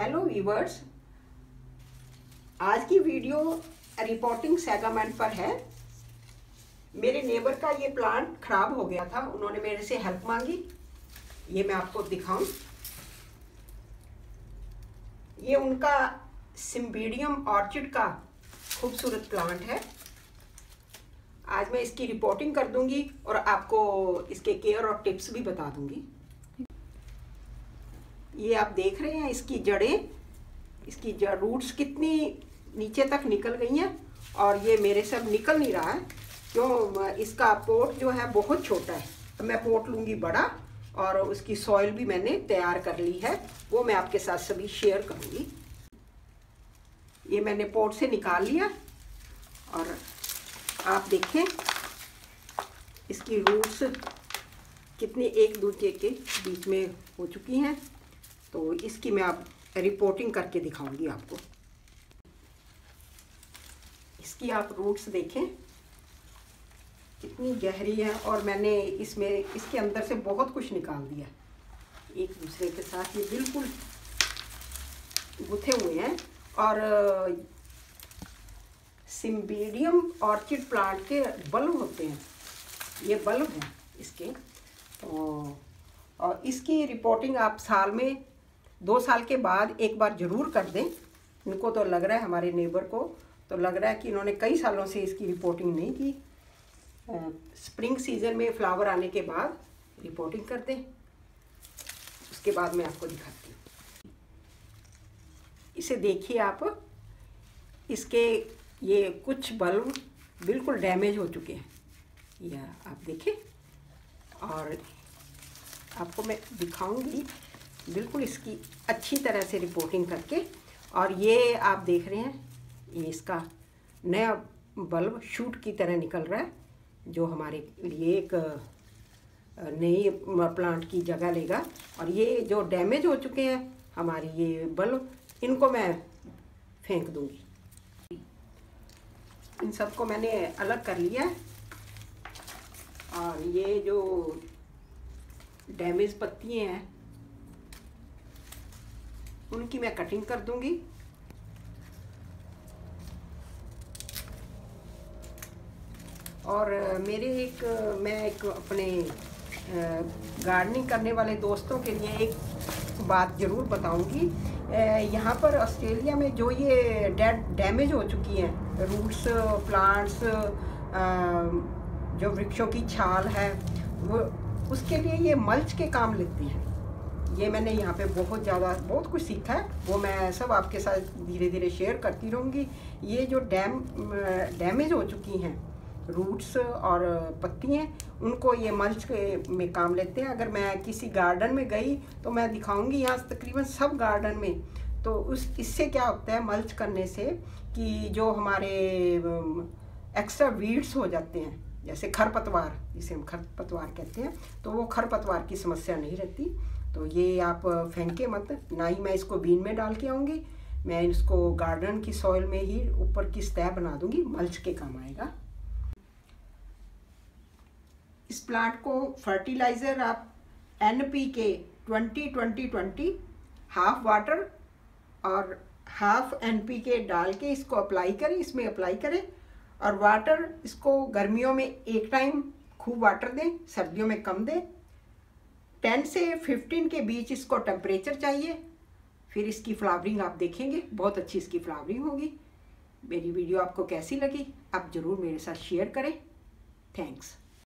Hello viewers, आज की video reporting segment पर है। मेरे नेबर का ये प्लांट खराब हो गया था, उन्होंने मेरे से हेल्प मांगी। ये मैं आपको दिखाऊं, ये उनका सिम्बीडियम ऑर्चिड का खूबसूरत प्लांट है। आज मैं इसकी रिपोर्टिंग कर दूंगी और आपको इसके केयर और टिप्स भी बता दूंगी। ये आप देख रहे हैं इसकी जड़ें, इसकी रूट्स कितनी नीचे तक निकल गई हैं और ये मेरे से अब निकल नहीं रहा है क्यों, इसका पोट जो है बहुत छोटा है। तो मैं पोट लूँगी बड़ा और उसकी सॉइल भी मैंने तैयार कर ली है, वो मैं आपके साथ सभी शेयर करूँगी। ये मैंने पोट से निकाल लिया और आप देखें इसकी रूट्स कितनी एक दूसरे के बीच में हो चुकी हैं। तो इसकी मैं आप रिपोर्टिंग करके दिखाऊंगी आपको। इसकी आप रूट्स देखें कितनी गहरी है और मैंने इसमें इसके अंदर से बहुत कुछ निकाल दिया। एक दूसरे के साथ ये बिल्कुल गुथे हुए हैं और सिम्बीडियम ऑर्चिड प्लांट के बल्ब होते हैं, ये बल्ब हैं इसके। और इसकी रिपोर्टिंग आप साल में 2 साल के बाद एक बार ज़रूर कर दें। इनको तो लग रहा है, हमारे नेबर को तो लग रहा है कि इन्होंने कई सालों से इसकी रिपोर्टिंग नहीं की। स्प्रिंग सीजन में फ्लावर आने के बाद रिपोर्टिंग कर दें, उसके बाद मैं आपको दिखाती हूँ। इसे देखिए आप, इसके ये कुछ बल्ब बिल्कुल डैमेज हो चुके हैं, यह आप देखें। और आपको मैं दिखाऊंगी बिल्कुल इसकी अच्छी तरह से रिपोर्टिंग करके। और ये आप देख रहे हैं, ये इसका नया बल्ब शूट की तरह निकल रहा है, जो हमारे लिए एक नई प्लांट की जगह लेगा। और ये जो डैमेज हो चुके हैं हमारे ये बल्ब, इनको मैं फेंक दूंगी। इन सबको मैंने अलग कर लिया और ये जो डैमेज पत्तियाँ हैं उनकी मैं कटिंग कर दूंगी। और मैं एक अपने गार्डनिंग करने वाले दोस्तों के लिए एक बात ज़रूर बताऊंगी। यहाँ पर ऑस्ट्रेलिया में जो ये डैमेज हो चुकी हैं रूट्स, प्लांट्स, जो वृक्षों की छाल है वो, उसके लिए ये मल्च के काम लेती हैं। ये मैंने यहाँ पे बहुत कुछ सीखा है, वो मैं सब आपके साथ धीरे धीरे शेयर करती रहूँगी। ये जो डैमेज हो चुकी हैं रूट्स और पत्तियाँ, उनको ये मल्च में काम लेते हैं। अगर मैं किसी गार्डन में गई तो मैं दिखाऊंगी, यहाँ तकरीबन सब गार्डन में। तो इससे क्या होता है मल्च करने से कि जो हमारे एक्स्ट्रा वीड्स हो जाते हैं, जैसे खरपतवार, जिसे हम खरपतवार कहते हैं, तो वो खरपतवार की समस्या नहीं रहती। तो ये आप फेंके मत, ना ही मैं इसको बीन में डाल के आऊँगी, मैं इसको गार्डन की सॉइल में ही ऊपर की सतह बना दूँगी, मल्च के काम आएगा। इस प्लांट को फर्टिलाइज़र आप NPK 20-20-20 हाफ वाटर और हाफ NPK डाल के इसको अप्लाई करें। और वाटर इसको गर्मियों में एक टाइम खूब वाटर दें, सर्दियों में कम दें। 10 से 15 के बीच इसको टेम्परेचर चाहिए, फिर इसकी फ्लावरिंग आप देखेंगे, बहुत अच्छी इसकी फ्लावरिंग होगी। मेरी वीडियो आपको कैसी लगी आप ज़रूर मेरे साथ शेयर करें। थैंक्स।